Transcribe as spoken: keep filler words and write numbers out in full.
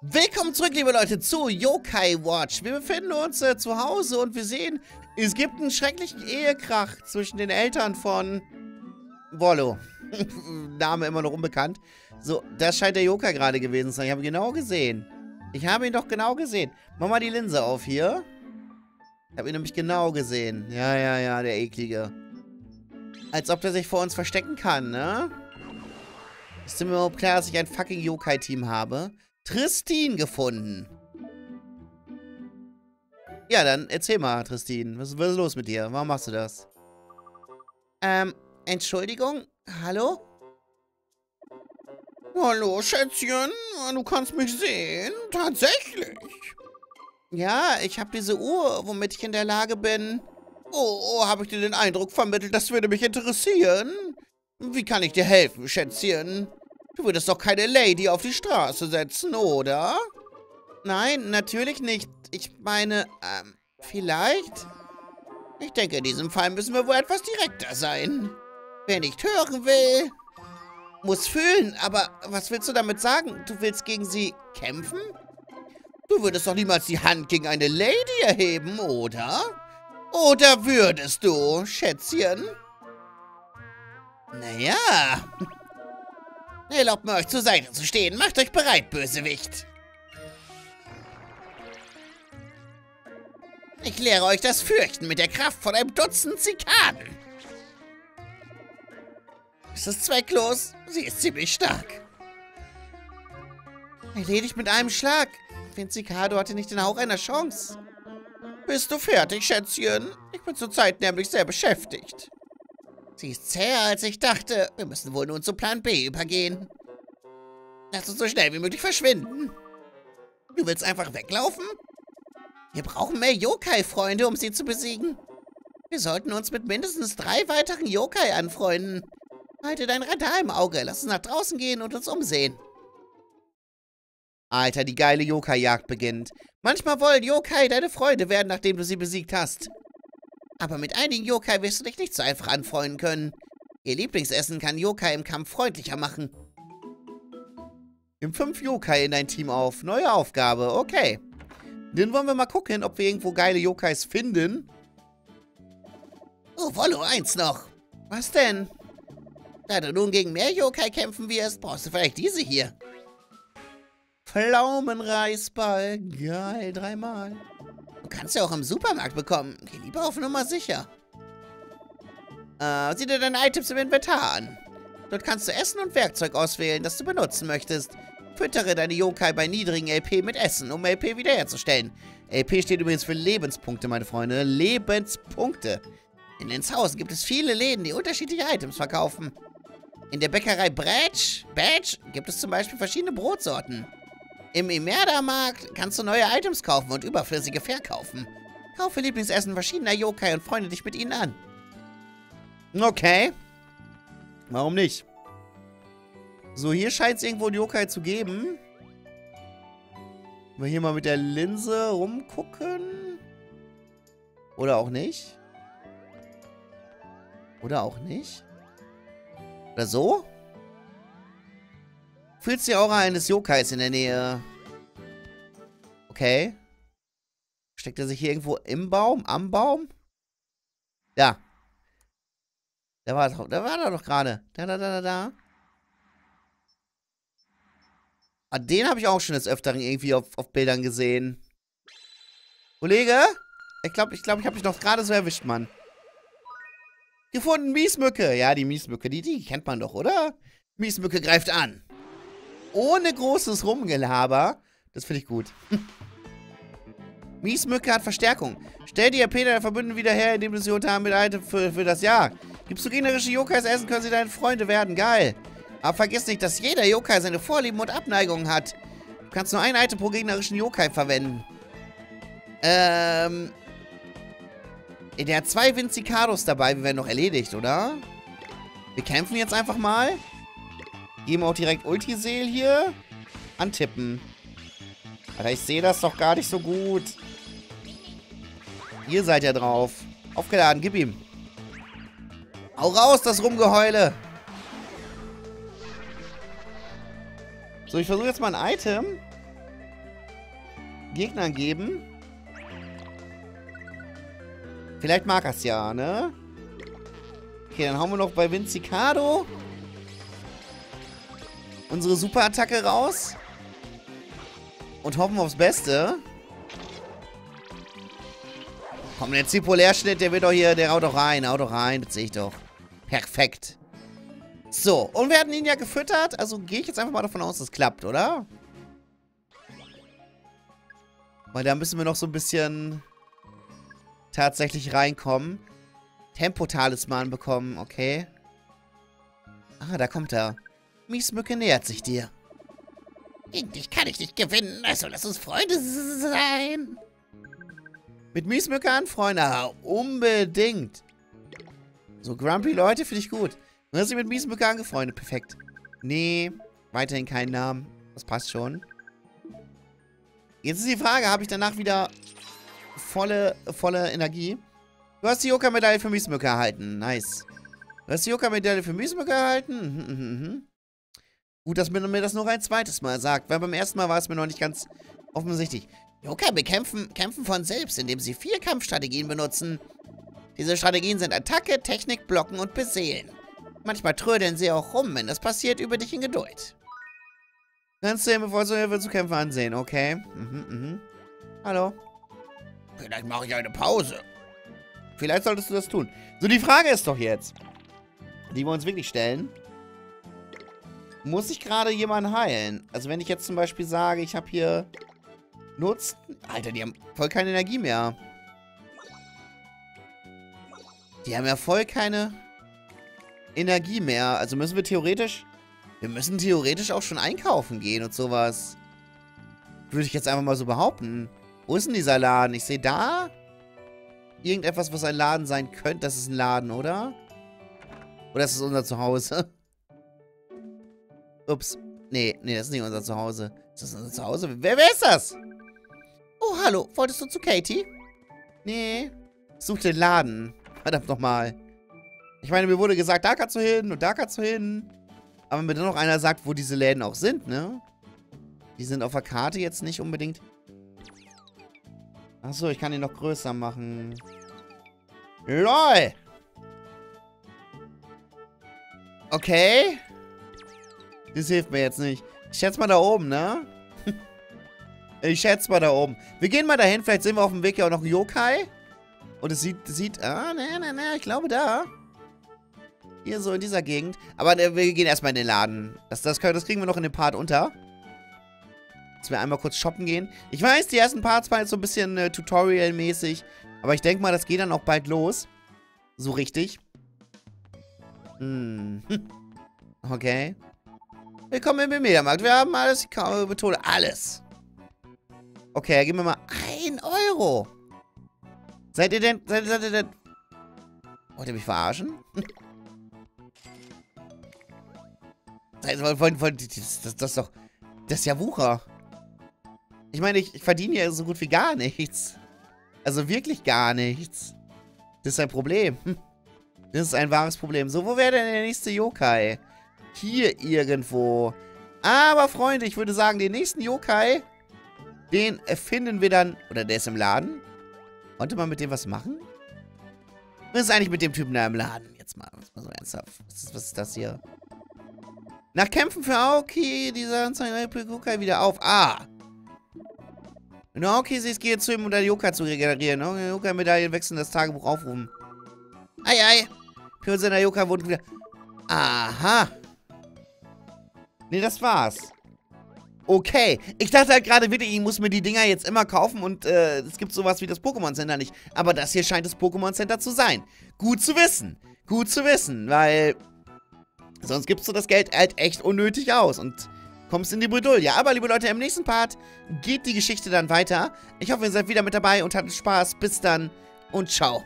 Willkommen zurück, liebe Leute, zu YO-KAI WATCH. Wir befinden uns äh, zu Hause und wir sehen, es gibt einen schrecklichen Ehekrach zwischen den Eltern von WoloU. Name immer noch unbekannt. So, das scheint der Joker gerade gewesen zu sein. Ich habe ihn genau gesehen. Ich habe ihn doch genau gesehen. Mach mal die Linse auf hier. Ich habe ihn nämlich genau gesehen. Ja, ja, ja, der Eklige. Als ob der sich vor uns verstecken kann, ne? Ist mir überhaupt klar, dass ich ein fucking Yokai-Team habe? Christine gefunden. Ja, dann erzähl mal, Christine. Was, was ist los mit dir? Warum machst du das? Ähm, Entschuldigung? Hallo? Hallo, Schätzchen. Du kannst mich sehen. Tatsächlich. Ja, ich habe diese Uhr, womit ich in der Lage bin. Oh, oh, habe ich dir den Eindruck vermittelt, das würde mich interessieren? Wie kann ich dir helfen, Schätzchen? Du würdest doch keine Lady auf die Straße setzen, oder? Nein, natürlich nicht. Ich meine, ähm, vielleicht? Ich denke, in diesem Fall müssen wir wohl etwas direkter sein. Wer nicht hören will, muss fühlen. Aber was willst du damit sagen? Du willst gegen sie kämpfen? Du würdest doch niemals die Hand gegen eine Lady erheben, oder? Oder würdest du, Schätzchen? Naja... Erlaubt mir, euch zur Seite zu stehen. Macht euch bereit, Bösewicht. Ich lehre euch das Fürchten mit der Kraft von einem Dutzend Zikaden. Es ist zwecklos. Sie ist ziemlich stark. Erledigt mit einem Schlag. Vinci-Kardo hatte nicht den Hauch einer Chance. Bist du fertig, Schätzchen? Ich bin zurzeit nämlich sehr beschäftigt. Sie ist zäher, als ich dachte. Wir müssen wohl nun zu Plan B übergehen. Lass uns so schnell wie möglich verschwinden. Du willst einfach weglaufen? Wir brauchen mehr Yokai-Freunde, um sie zu besiegen. Wir sollten uns mit mindestens drei weiteren Yokai anfreunden. Halte dein Radar im Auge. Lass uns nach draußen gehen und uns umsehen. Alter, die geile Yokai-Jagd beginnt. Manchmal wollen Yokai deine Freunde werden, nachdem du sie besiegt hast. Aber mit einigen Yokai wirst du dich nicht so einfach anfreunden können. Ihr Lieblingsessen kann Yokai im Kampf freundlicher machen. Nimm fünf Yokai in dein Team auf. Neue Aufgabe, okay. Dann wollen wir mal gucken, ob wir irgendwo geile Yokais finden. Oh, WoloU, eins noch. Was denn? Da du nun gegen mehr Yokai kämpfen wirst, brauchst du vielleicht diese hier. Pflaumenreisball. Geil, dreimal. Du kannst ja auch im Supermarkt bekommen. Geh lieber auf Nummer sicher. Äh, sieh dir deine Items im Inventar an. Dort kannst du Essen und Werkzeug auswählen, das du benutzen möchtest. Füttere deine Yokai bei niedrigen L P mit Essen, um L P wiederherzustellen. L P steht übrigens für Lebenspunkte, meine Freunde. Lebenspunkte. In Lenzhausen gibt es viele Läden, die unterschiedliche Items verkaufen. In der Bäckerei Bretsch, Bretsch gibt es zum Beispiel verschiedene Brotsorten. Im Imerda-Markt kannst du neue Items kaufen und überflüssige verkaufen. Kaufe Lieblingsessen verschiedener Yokai und freunde dich mit ihnen an. Okay. Warum nicht? So, hier scheint es irgendwo einen Yokai zu geben. Wenn wir hier mal mit der Linse rumgucken. Oder auch nicht. Oder auch nicht. Oder so? Fühlst die Aura eines Yokais in der Nähe. Okay. Steckt er sich hier irgendwo im Baum? Am Baum? Da. Da war er, da war er doch gerade. Da, da, da, da, da. Ah, den habe ich auch schon des Öfteren irgendwie auf, auf Bildern gesehen. Kollege? Ich glaube, ich, glaub, ich habe dich noch gerade so erwischt, Mann. Gefunden, Miesmücke. Ja, die Miesmücke, die, die kennt man doch, oder? Miesmücke greift an. Ohne großes Rumgelaber. Das finde ich gut. Miesmücke hat Verstärkung. Stell die R P der Verbündeten wieder her, indem du sie unter anderem mit Item für, für das Jahr. Gibst du generische Yokais Essen, können sie deine Freunde werden. Geil. Aber vergiss nicht, dass jeder Yokai seine Vorlieben und Abneigungen hat. Du kannst nur ein Item pro gegnerischen Yokai verwenden. Ähm. Der hat zwei Vinci-Kardos dabei. Wir werden noch erledigt, oder? Wir kämpfen jetzt einfach mal. Geben auch direkt Ultiseel hier. Antippen. Alter, ich sehe das doch gar nicht so gut. Ihr seid ja drauf. Aufgeladen, gib ihm. Hau raus, das Rumgeheule. So, ich versuche jetzt mal ein Item. Gegnern geben. Vielleicht mag er es ja, ne? Okay, dann hauen wir noch bei Vinci-Kardo unsere Superattacke raus. Und hoffen aufs Beste. Komm, der Zipolärschnitt, der wird doch hier, der haut doch rein, haut doch rein, das sehe ich doch. Perfekt. So, und wir hatten ihn ja gefüttert, also gehe ich jetzt einfach mal davon aus, dass es klappt, oder? Weil da müssen wir noch so ein bisschen tatsächlich reinkommen. Tempo-Talisman bekommen, okay. Ah, da kommt er. Miesmücke nähert sich dir. Gegen dich kann ich nicht gewinnen, also lass uns Freunde sein. Mit Miesmücke an, Freunde, unbedingt. So, Grumpy Leute, finde ich gut. Du hast dich mit Miesmücke angefreundet, perfekt. Nee, weiterhin keinen Namen, das passt schon. Jetzt ist die Frage, habe ich danach wieder volle, volle Energie? Du hast die Joker-Medaille für Miesmücke erhalten, nice. Du hast die Joker-Medaille für Miesmücke erhalten, mhm, mhm. Gut, dass man mir das noch ein zweites Mal sagt, weil beim ersten Mal war es mir noch nicht ganz offensichtlich. Joker bekämpfen kämpfen von selbst, indem sie vier Kampfstrategien benutzen. Diese Strategien sind Attacke, Technik, Blocken und Beseelen. Manchmal trödeln sie auch rum, wenn das passiert, übe dich in Geduld. Kannst du dir bevor so Hilfe zu kämpfen ansehen, okay? Mhm, mhm. Hallo. Vielleicht mache ich eine Pause. Vielleicht solltest du das tun. So, die Frage ist doch jetzt, die wir uns wirklich stellen. Muss ich gerade jemanden heilen? Also wenn ich jetzt zum Beispiel sage, ich habe hier Nutzen... Alter, die haben voll keine Energie mehr. Die haben ja voll keine Energie mehr. Also müssen wir theoretisch... Wir müssen theoretisch auch schon einkaufen gehen und sowas. Würde ich jetzt einfach mal so behaupten. Wo ist denn dieser Laden? Ich sehe da irgendetwas, was ein Laden sein könnte. Das ist ein Laden, oder? Oder ist das unser Zuhause? Ups. Nee, nee, das ist nicht unser Zuhause. Ist das unser Zuhause? Wer, wer ist das? Oh, hallo. Wolltest du zu Katie? Nee. Such den Laden. Verdammt nochmal. Ich meine, mir wurde gesagt, da kannst du hin und da kannst du hin. Aber wenn mir dann noch einer sagt, wo diese Läden auch sind, ne? Die sind auf der Karte jetzt nicht unbedingt. Achso, ich kann ihn noch größer machen. LOL! Okay. Das hilft mir jetzt nicht. Ich schätze mal da oben, ne? Ich schätze mal da oben. Wir gehen mal dahin. Vielleicht sehen wir auf dem Weg ja auch noch einen Yokai. Und es sieht, sieht... Ah, ne, ne, ne. Ich glaube da. Hier so in dieser Gegend. Aber ne, wir gehen erstmal in den Laden. Das, das, können, das kriegen wir noch in den Part unter. Dass wir einmal kurz shoppen gehen. Ich weiß, die ersten Parts waren jetzt so ein bisschen äh, Tutorial-mäßig. Aber ich denke mal, das geht dann auch bald los. So richtig. Hm. Okay. Willkommen im Media-Markt. Wir haben alles, ich kann, betone alles. Okay, geben wir mal ein Euro. Seid ihr denn, seid, seid ihr denn... Wollt ihr mich verarschen? das, das, das ist doch... Das ist ja Wucher. Ich meine, ich, ich verdiene ja so gut wie gar nichts. Also wirklich gar nichts. Das ist ein Problem. Das ist ein wahres Problem. So, wo wäre denn der nächste Yokai? Hier irgendwo. Aber, Freunde, ich würde sagen, den nächsten Yokai, den finden wir dann... Oder der ist im Laden. Konnte man mit dem was machen? Was ist eigentlich mit dem Typen da im Laden? Jetzt mal, jetzt mal so ernsthaft. Was ist, was ist das hier? Nach Kämpfen für Aoki, dieser Anzeige Yokai wieder auf. Ah! Wenn du Aoki siehst, gehe zu ihm, um deine Yokai zu regenerieren. Yokai-Medaillen wechseln das Tagebuch aufrufen. Ei, ei! Für seiner Yokai wurden wieder... Aha! Nee, das war's. Okay. Ich dachte halt gerade wirklich, ich muss mir die Dinger jetzt immer kaufen und äh, es gibt sowas wie das Pokémon Center nicht. Aber das hier scheint das Pokémon Center zu sein. Gut zu wissen. Gut zu wissen, weil sonst gibst du das Geld halt echt unnötig aus und kommst in die Bredouille. Ja, aber liebe Leute, im nächsten Part geht die Geschichte dann weiter. Ich hoffe, ihr seid wieder mit dabei und hattet Spaß. Bis dann und ciao.